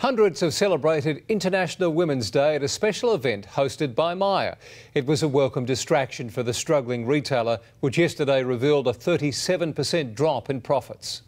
Hundreds have celebrated International Women's Day at a special event hosted by Myer. It was a welcome distraction for the struggling retailer, which yesterday revealed a 37% drop in profits.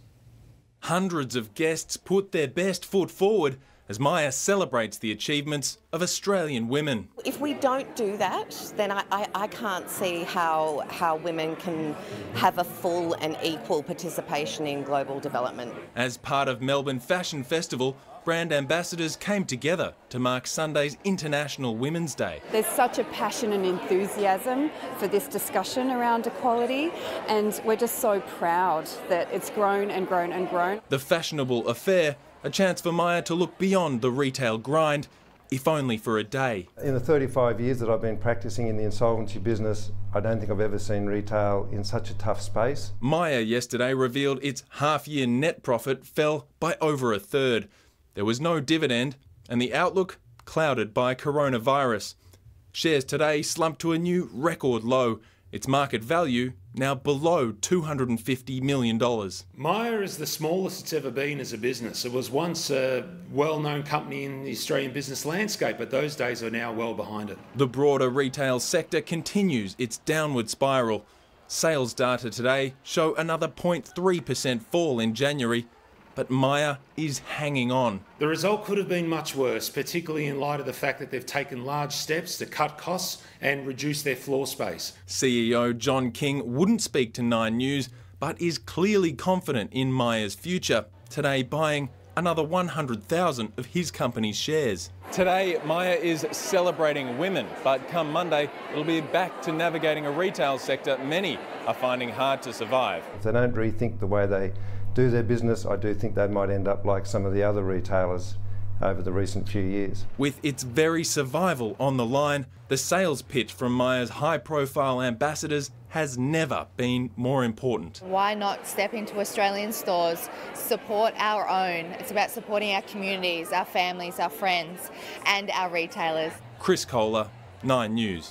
Hundreds of guests put their best foot forward as Myer celebrates the achievements of Australian women. If we don't do that, then I can't see how women can have a full and equal participation in global development. As part of Melbourne Fashion Festival, brand ambassadors came together to mark Sunday's International Women's Day. There's such a passion and enthusiasm for this discussion around equality, and we're just so proud that it's grown and grown and grown. The fashionable affair, a chance for Myer to look beyond the retail grind, if only for a day. In the 35 years that I've been practising in the insolvency business, I don't think I've ever seen retail in such a tough space. Myer yesterday revealed its half-year net profit fell by over a third. There was no dividend, and the outlook clouded by coronavirus. Shares today slumped to a new record low. Its market value now below $250 million. Myer is the smallest it's ever been as a business. It was once a well-known company in the Australian business landscape, but those days are now well behind it. The broader retail sector continues its downward spiral. Sales data today show another 0.3% fall in January, but Myer is hanging on. The result could have been much worse, particularly in light of the fact that they've taken large steps to cut costs and reduce their floor space. CEO John King wouldn't speak to Nine News, but is clearly confident in Myer's future, today buying another 100,000 of his company's shares. Today, Myer is celebrating women, but come Monday, it'll be back to navigating a retail sector many are finding hard to survive. If they don't rethink the way they do their business, I do think they might end up like some of the other retailers over the recent few years. With its very survival on the line, the sales pitch from Myer's high-profile ambassadors has never been more important. Why not step into Australian stores, support our own? It's about supporting our communities, our families, our friends, and our retailers. Chris Kohler, Nine News.